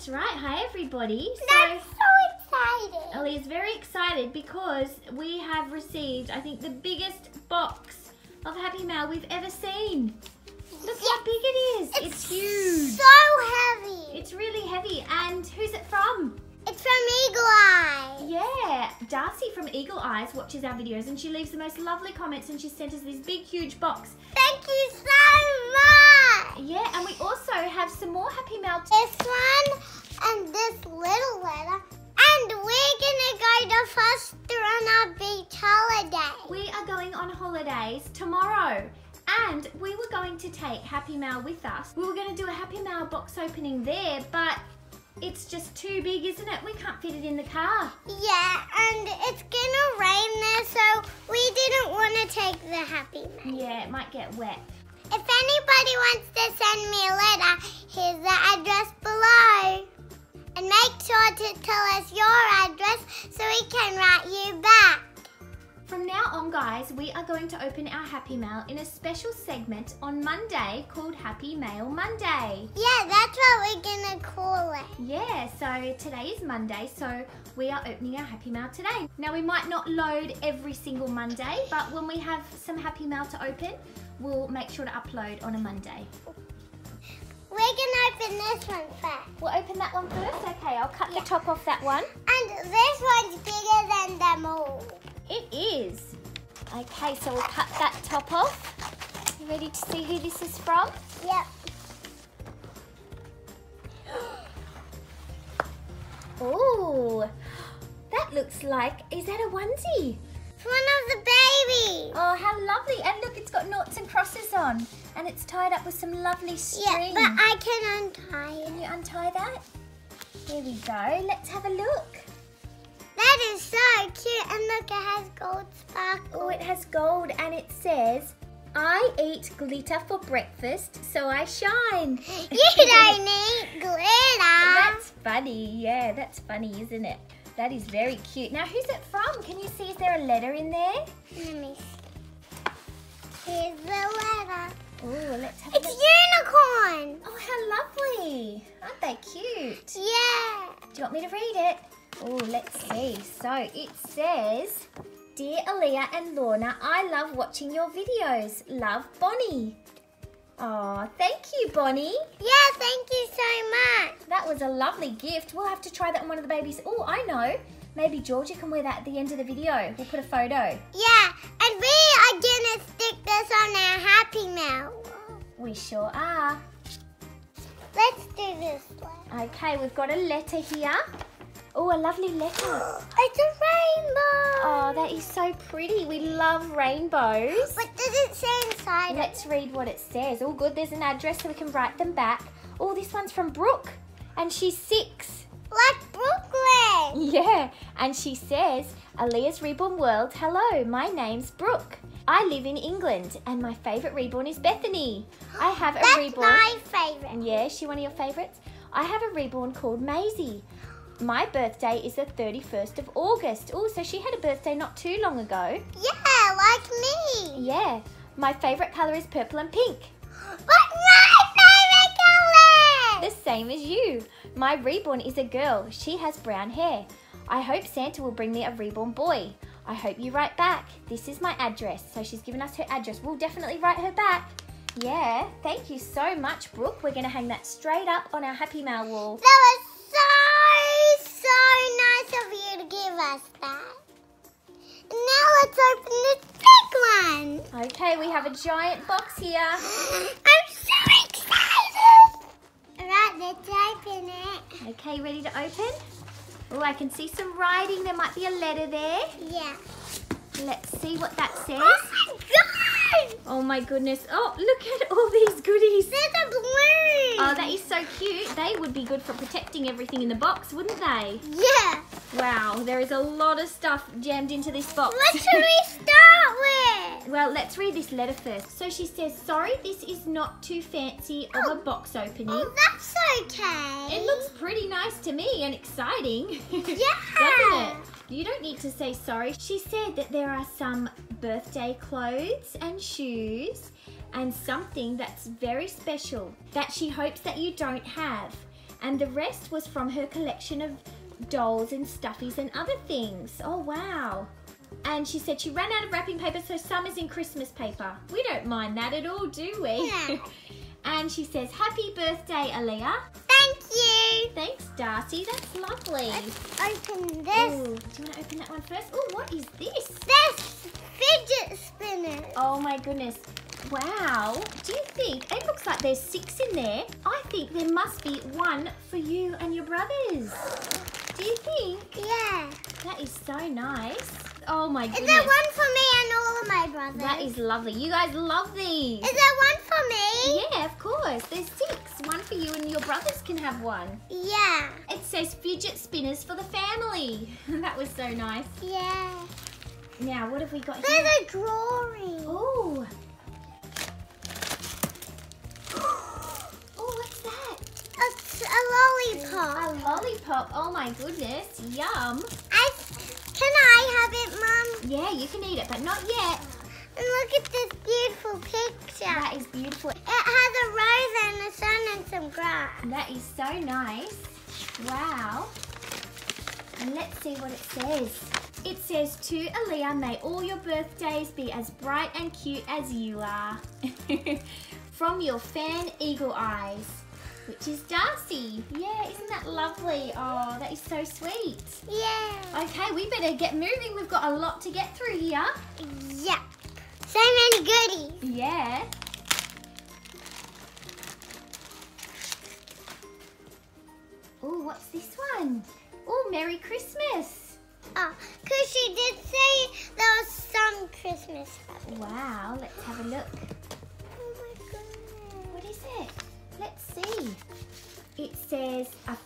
That's right. Hi, everybody. That's so exciting. Aliyah's very excited because we have received, I think, the biggest box of Happy Mail we've ever seen. Look how big it is. It's huge. So heavy. It's really heavy. And who's it from? It's from Eagle Eyes. Yeah. Darcy from Eagle Eyes watches our videos and she leaves the most lovely comments and she sent us this big, huge box. Thank you so much. Yeah, and we also have some more Happy Mail. This one and this little letter. And we're going to go to Foster on our beach holiday. We are going on holidays tomorrow. And we were going to take Happy Mail with us. We were going to do a Happy Mail box opening there, but it's just too big, isn't it? We can't fit it in the car. Yeah, and it's going to rain there, so we didn't want to take the Happy Mail. Yeah, it might get wet. If anybody wants to send me a letter, here's the address below. And make sure to tell us your address so we can write you back. From now on, guys, we are going to open our Happy Mail in a special segment on Monday called Happy Mail Monday. Yeah, that's what we're going to call it. Yeah, so today is Monday, so we are opening our Happy Mail today. Now, we might not load every single Monday, but when we have some Happy Mail to open, we'll make sure to upload on a Monday. We're going to open this one first. We'll open that one first? Okay, I'll cut the top off that one. And this one's bigger than them all. It is. Okay, so we'll cut that top off. You ready to see who this is from? Yep. Oh, that looks like, is that a onesie? It's one of the babies. Oh, how lovely. And look, it's got noughts and crosses on. And it's tied up with some lovely string. Yeah, but I can untie it. Can you untie that? Here we go. Let's have a look. That is so cute, and look, it has gold sparkle. Oh, it has gold, and it says, I eat glitter for breakfast, so I shine. You don't eat glitter. That's funny, yeah, that's funny, isn't it? That is very cute. Now, who's it from? Can you see, is there a letter in there? Let me see. Here's the letter. Oh, let's have a look. It's unicorn. Oh, how lovely. Aren't they cute? Yeah. Do you want me to read it? Oh, let's see. So it says, Dear Aliyah and Lorna, I love watching your videos. Love, Bonnie. Oh, thank you, Bonnie. Yeah, thank you so much. That was a lovely gift. We'll have to try that on one of the babies. Oh, I know. Maybe Georgia can wear that at the end of the video. We'll put a photo. Yeah, and we are going to stick this on our Happy Mail. We sure are. Let's do this one. Okay, we've got a letter here. Oh, a lovely letter. It's a rainbow. Oh, that is so pretty. We love rainbows. What does it say inside? Let's read what it says. Oh, good. There's an address so we can write them back. Oh, this one's from Brooke, and she's 6. Like Brooklyn. Yeah, and she says, Aliyah's Reborn World. Hello, my name's Brooke. I live in England, and my favourite Reborn is Bethany. I have a Reborn. That's my favourite. Yeah, is she one of your favourites? I have a Reborn called Maisie. My birthday is the 31st of August. Oh, so she had a birthday not too long ago. Yeah, like me. Yeah. My favourite colour is purple and pink. But my favourite colour! The same as you. My Reborn is a girl. She has brown hair. I hope Santa will bring me a Reborn boy. I hope you write back. This is my address. So she's given us her address. We'll definitely write her back. Yeah. Thank you so much, Brooke. We're going to hang that straight up on our Happy Mail wall. That was so nice of you to give us that. Now let's open this big one. Okay, we have a giant box here. I'm so excited. Alright, let's open it. Okay, ready to open? Oh, I can see some writing. There might be a letter there. Yeah. Let's see what that says. Oh my god! Oh my goodness. Oh, look at all these goodies. There's a balloon. Oh, that is so cute. They would be good for protecting everything in the box, wouldn't they? Yeah. Wow, there is a lot of stuff jammed into this box. What should we start with? Well, let's read this letter first. So she says, sorry, this is not too fancy of a box opening. Oh, that's okay. It looks pretty nice to me and exciting. Yeah. Doesn't it? You don't need to say sorry. She said that there are some birthday clothes and shoes and something that's very special that she hopes that you don't have. and the rest was from her collection of dolls and stuffies and other things. Oh wow. And she said she ran out of wrapping paper, so some is in Christmas paper. We don't mind that at all, do we? Yeah. And she says, happy birthday, Aaliyah. Thank you. Thanks, Darcy. That's lovely. Let's open this. Ooh, do you want to open that one first? Oh, what is this? This fidget spinner. Oh my goodness. Wow. Do you think, it looks like there's 6 in there. I think there must be 1 for you and your brothers. Do you think? Yeah. That is so nice. Oh my goodness. Is there one for me and all of my brothers? That is lovely. You guys love these. Is there one for me? Yeah, of course. There's 6. 1 for you and your brothers can have 1. Yeah. It says fidget spinners for the family. That was so nice. Yeah. Now, what have we got here? There's a drawing. Oh. Oh, what's that? A lollipop. A lollipop. Oh my goodness. Yum. Can I have it, Mum? Yeah, you can eat it, but not yet. And look at this beautiful picture. That is beautiful. It has a rose and a sun and some grass. That is so nice. Wow. And let's see what it says. It says, to Aaliyah, may all your birthdays be as bright and cute as you are. From your fan, Eagle Eyes. Which is Darcy. Yeah, isn't that lovely? Oh, that is so sweet. Yeah. Okay, we better get moving. We've got a lot to get through here. Yep. So many goodies. Yeah. Oh, what's this one? Oh, Merry Christmas. Oh, because she did say there was some Christmas presents. Wow, let's have a look. Oh my goodness. What is it? Let's see. It says a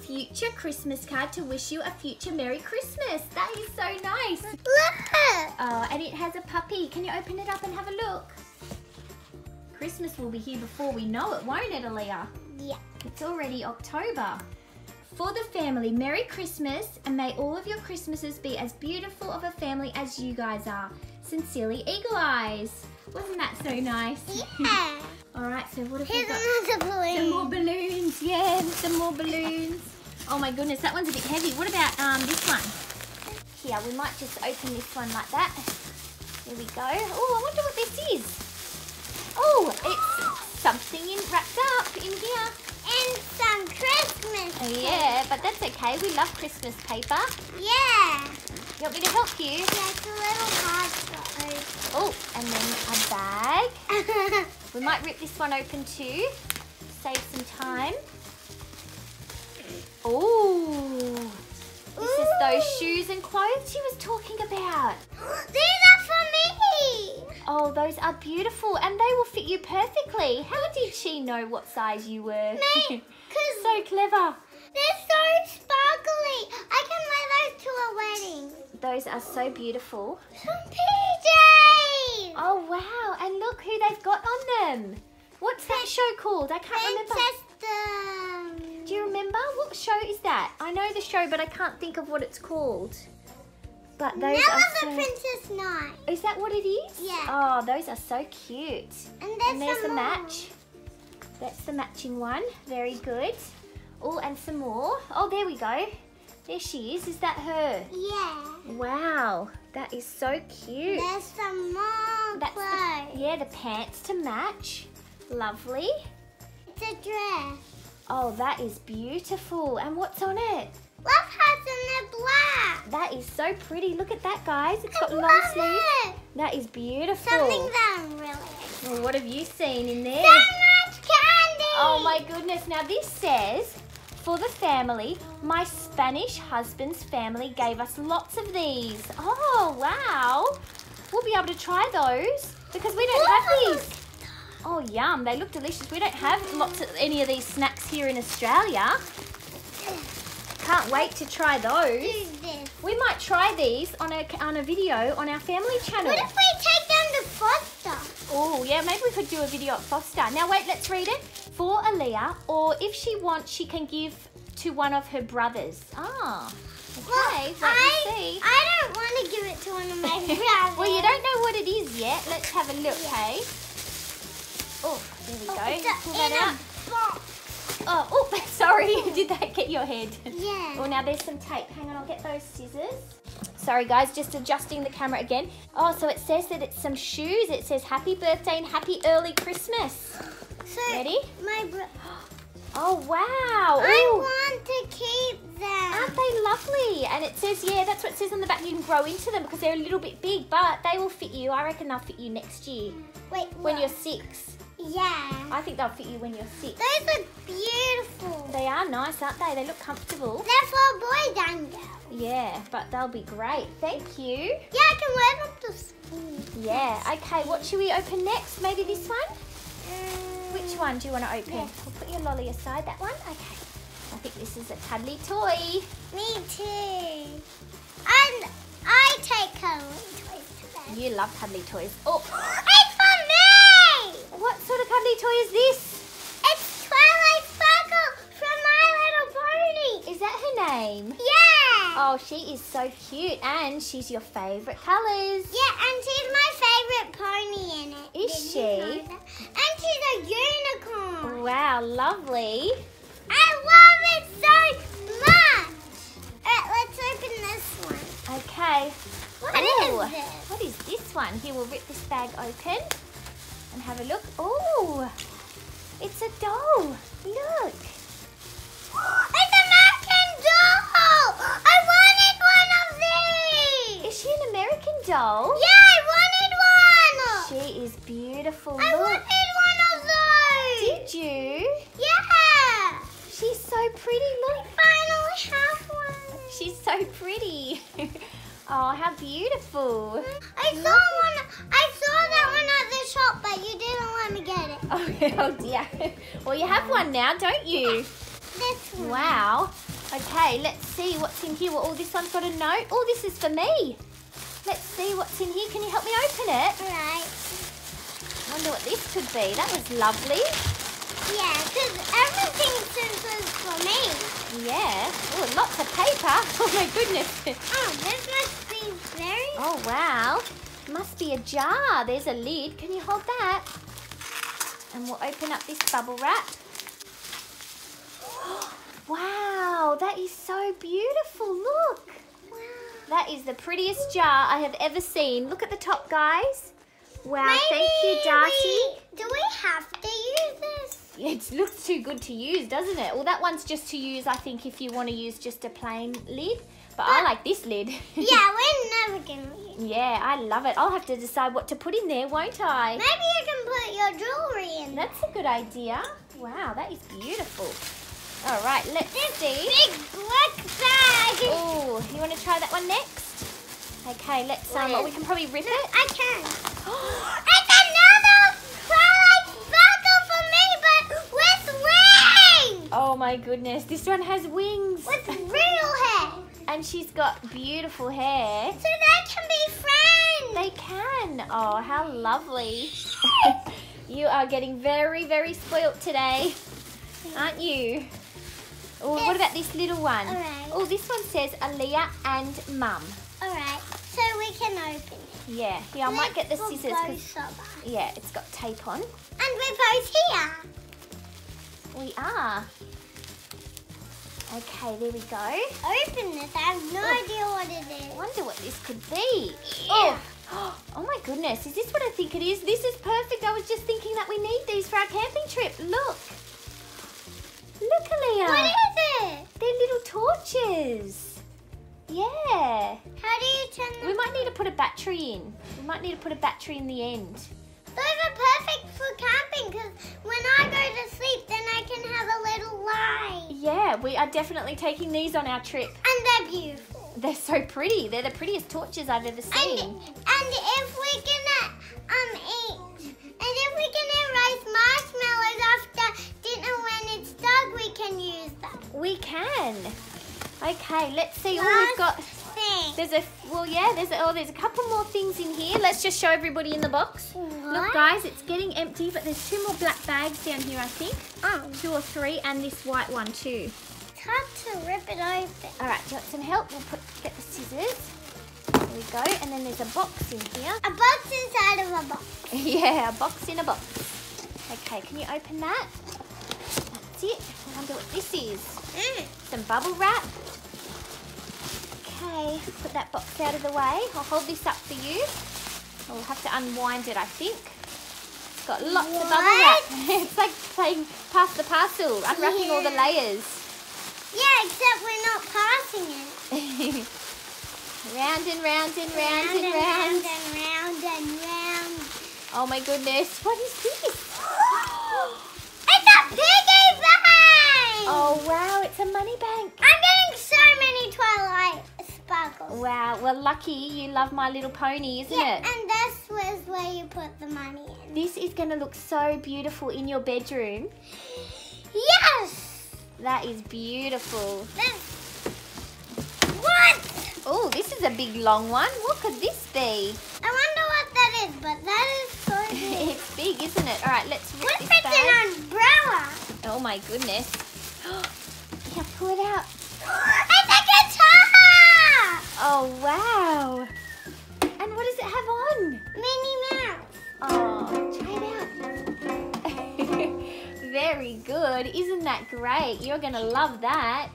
future Christmas card to wish you a future Merry Christmas. That is so nice. Look! Oh, and it has a puppy. Can you open it up and have a look? Christmas will be here before we know it, won't it, Aaliyah? Yeah. It's already October. For the family, Merry Christmas, and may all of your Christmases be as beautiful of a family as you guys are. Sincerely, Eagle Eyes. Wasn't that so nice? Yeah. Alright, so what have we got? Here's another balloon. Some more balloons, yeah, some more balloons. Oh my goodness, that one's a bit heavy. What about this one? Here, we might just open this one like that. There we go. Oh, I wonder what this is. Oh, it's something wrapped up in here. And some Christmas paper. Yeah, but that's okay. We love Christmas paper. Yeah. You want me to help you? Yeah, it's a little hard to open. Oh, and then a bag. We might rip this one open too. Save some time. Oh, this is those shoes and clothes she was talking about. These are for me. Oh, those are beautiful, and they will fit you perfectly. How did she know what size you were? Mate, cause so clever. They're so sparkly. I can wear those to a wedding. Those are so beautiful. Some PJs. Oh, wow. And look who they've got on them. What's that show called? I can't remember. Do you remember? What show is that? I know the show, but I can't think of what it's called. But those are so... Princess Knight. Is that what it is? Yeah. Oh, those are so cute. And there's the match. That's the matching one. Very good. Oh, and some more. Oh, there we go. There she is. Is that her? Yeah. Wow. That is so cute. There's some more clothes. Yeah, the pants to match. Lovely. It's a dress. Oh, that is beautiful. And what's on it? Love hearts and they're black. That is so pretty. Look at that, guys. It's got long sleeves. That is beautiful. Something that I'm really excited. Well, what have you seen in there? So much candy. Oh, my goodness. Now, this says... For the family, my Spanish husband's family gave us lots of these. Oh, wow. We'll be able to try those because we don't have these. Oh, yum. They look delicious. We don't have lots of any of these snacks here in Australia. Can't wait to try those. We might try these on a video on our family channel. What if we take them to Foster? Oh, yeah, maybe we could do a video at Foster. Now, wait, let's read it. For Aaliyah, or if she wants, she can give to one of her brothers. Ah, okay, well, I don't want to give it to one of my brothers. Well, you don't know what it is yet. Let's have a look, hey? Oh, there we go. Pull that out. Box. Oh, oh, sorry. Did that get your head? Yeah. Well, now there's some tape. Hang on, I'll get those scissors. Sorry guys, just adjusting the camera again. Oh, so it says that it's some shoes. It says happy birthday and happy early Christmas. So ready? My bro. Oh, wow. Ooh. Want to keep them. Aren't they lovely? And it says, yeah, that's what it says on the back. You can grow into them because they're a little bit big, but they will fit you. I reckon they'll fit you next year. Wait, what? When you're 6. Yeah. I think they'll fit you when you're 6. Those are beautiful. They are nice, aren't they? They look comfortable. They're for boys and girls. Yeah, but they'll be great. Thank you. Yeah, I can wear them to school. Yeah, okay. What should we open next? Maybe this one? Which one do you want to open? Yeah. We'll put your lolly aside, that one. Okay. I think this is a cuddly toy. Me too. And I take cuddly toys to bed. You love cuddly toys. Oh, it's for me! What sort of cuddly toy is this? It's Twilight Sparkle from My Little Pony. Is that her name? Yeah. Oh, she is so cute, and she's your favourite colours. Yeah, and she's my favourite pony in it. Is she? And she's a unicorn. Wow, lovely. I love it so much. All right, let's open this one. Okay. What is this? What is this one? Here, we'll rip this bag open and have a look. Oh, it's a doll. Look. It's a American doll. I wanted one of these. Is she an American doll? Yeah, I wanted one. She is beautiful. I wanted one of those. Did you? Yeah. She's so pretty. Look. I finally have one. She's so pretty. Oh, how beautiful. I saw that one at the shop, but you didn't let me get it. Oh dear. Well, you have one now, don't you? This one. Wow. Okay, let's see what's in here. Well, oh, this one's got a note. Oh, this is for me. Let's see what's in here. Can you help me open it? All right. I wonder what this could be. That was lovely. Yeah, because everything since is for me. Yeah. Oh, lots of paper. Oh, my goodness. Oh, this must be very... Oh, wow. Must be a jar. There's a lid. Can you hold that? And we'll open up this bubble wrap. Wow, that is so beautiful. Look. Wow. That is the prettiest jar I have ever seen. Look at the top, guys. Wow, thank you, Darcy. Do we have to use this? Yeah, it looks too good to use, doesn't it? Well, that one's just to use, I think, if you want to use just a plain lid. But I like this lid. Yeah, we're never going to use it. Yeah, I love it. I'll have to decide what to put in there, won't I? Maybe you can put your jewellery in there. That's a good idea. Wow, that is beautiful. All right, let's see. Big black bag. Oh, you want to try that one next? Okay, let's. We can probably rip it. I can. It's another Twilight Sparkle for me, but with wings. Oh my goodness, this one has wings. With real hair. And she's got beautiful hair. So they can be friends. They can. Oh, how lovely. You are getting very, very spoilt today, aren't you? Oh, what about this little one? All right. Oh, this one says Aaliyah and Mum. All right, so we can open it. Yeah, yeah. I might get the scissors. Yeah, it's got tape on. And we're both here. We are. Okay, there we go. Open this. I have no idea what it is. I wonder what this could be. Yeah. Oh. Oh my goodness! Is this what I think it is? This is perfect. I was just thinking that we need these for our camping trip. Look. Look, Aaliyah. What is it? They're little torches. Yeah. How do you turn them? We might need to put a battery in. We might need to put a battery in the end. Those are perfect for camping because when I go to sleep, then I can have a little light. Yeah, we are definitely taking these on our trip. And they're beautiful. They're so pretty. They're the prettiest torches I've ever seen. And if we can eat roast marshmallows after dinner when it's dark, we can use them. We can. Okay, let's see what we've got. There's a couple more things in here. Let's just show everybody in the box. What? Look, guys, it's getting empty, but there's 2 more black bags down here, I think. Oh. 2 or 3, and this white one too. It's hard to rip it open. All right, do you want some help? We'll get the scissors. There we go, and then there's a box in here. A box inside of a box. Yeah, a box in a box. Okay, can you open that? That's it. Wonder what this is. Some bubble wrap. Okay, put that box out of the way. I'll hold this up for you. We'll have to unwind it, I think. It's got lots of bubble wrap. It's like playing pass the parcel, unwrapping all the layers. Yeah, except we're not passing it. Round and round and round and round. Round and round and round. Oh my goodness, what is this? It's a piggy bank! Oh wow, it's a money bank. I'm getting so many Twilight Sparkles. Wow, well lucky you love My Little Pony, isn't it? Yeah, and this was where you put the money in. This is going to look so beautiful in your bedroom. Yes! That is beautiful. What? Oh, this is a big long one. What could this be? I wonder what that is, but that is so big. It's big, isn't it? All right, let's rip this bag. What if it's an umbrella? Oh my goodness. Yeah, pull it out. It's a guitar! Oh, wow. And what does it have on? Minnie Mouse. Oh, try it out. Very good. Isn't that great? You're going to love that.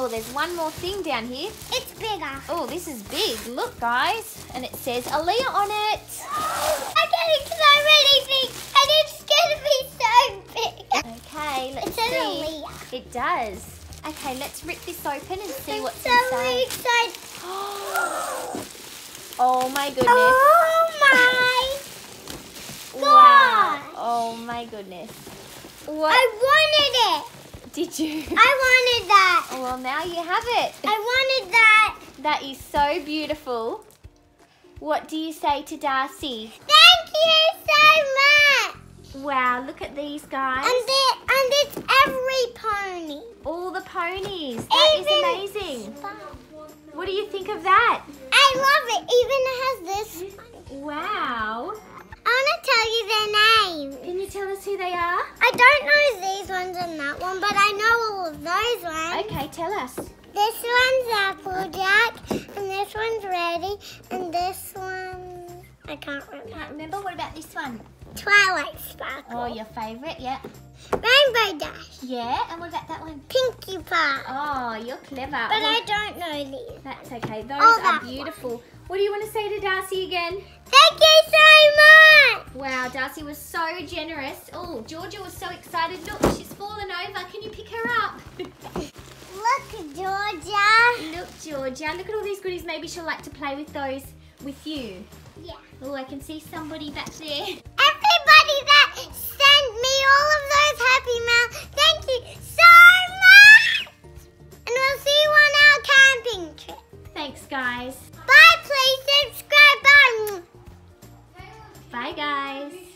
Oh, there's one more thing down here. It's bigger. Oh, this is big. Look, guys. And it says Aaliyah on it. I'm getting so many things and it's going to be so big. Okay, let's see. It says Aaliyah. It does. Okay, let's rip this open and see what's inside. I'm so excited. Oh, my goodness. Oh, my God. Wow. Oh, my goodness. What? I wanted it. Did you? I wanted that. Well, now you have it. I wanted that. That is so beautiful. What do you say to Darcy? Thank you so much. Wow, look at these guys. And it's every pony. All the ponies. That is amazing. What do you think of that? I love it. Even it has this. Wow. I want to tell you their names. Can you tell us who they are? I don't know these ones and that one, but I know all of those ones. Okay, tell us. This one's Applejack, and this one's Rarity, and this one... I can't remember. Can't remember? What about this one? Twilight Sparkle. Oh, your favourite, yeah. Rainbow Dash. Yeah, and what about that one? Pinkie Pie. Oh, you're clever. But well, I don't know these. That's okay. Those are beautiful. One. What do you want to say to Darcy again? Thank you so much! Wow, Darcy was so generous. Oh, Georgia was so excited. Look, she's fallen over. Can you pick her up? Look, Georgia. Look, Georgia. Look at all these goodies. Maybe she'll like to play with those with you. Yeah. Oh, I can see somebody back there. Everybody that sent me all of those happy mail, thank you so much! And we'll see you on our camping trip. Thanks, guys. Bye, please subscribe. Bye guys.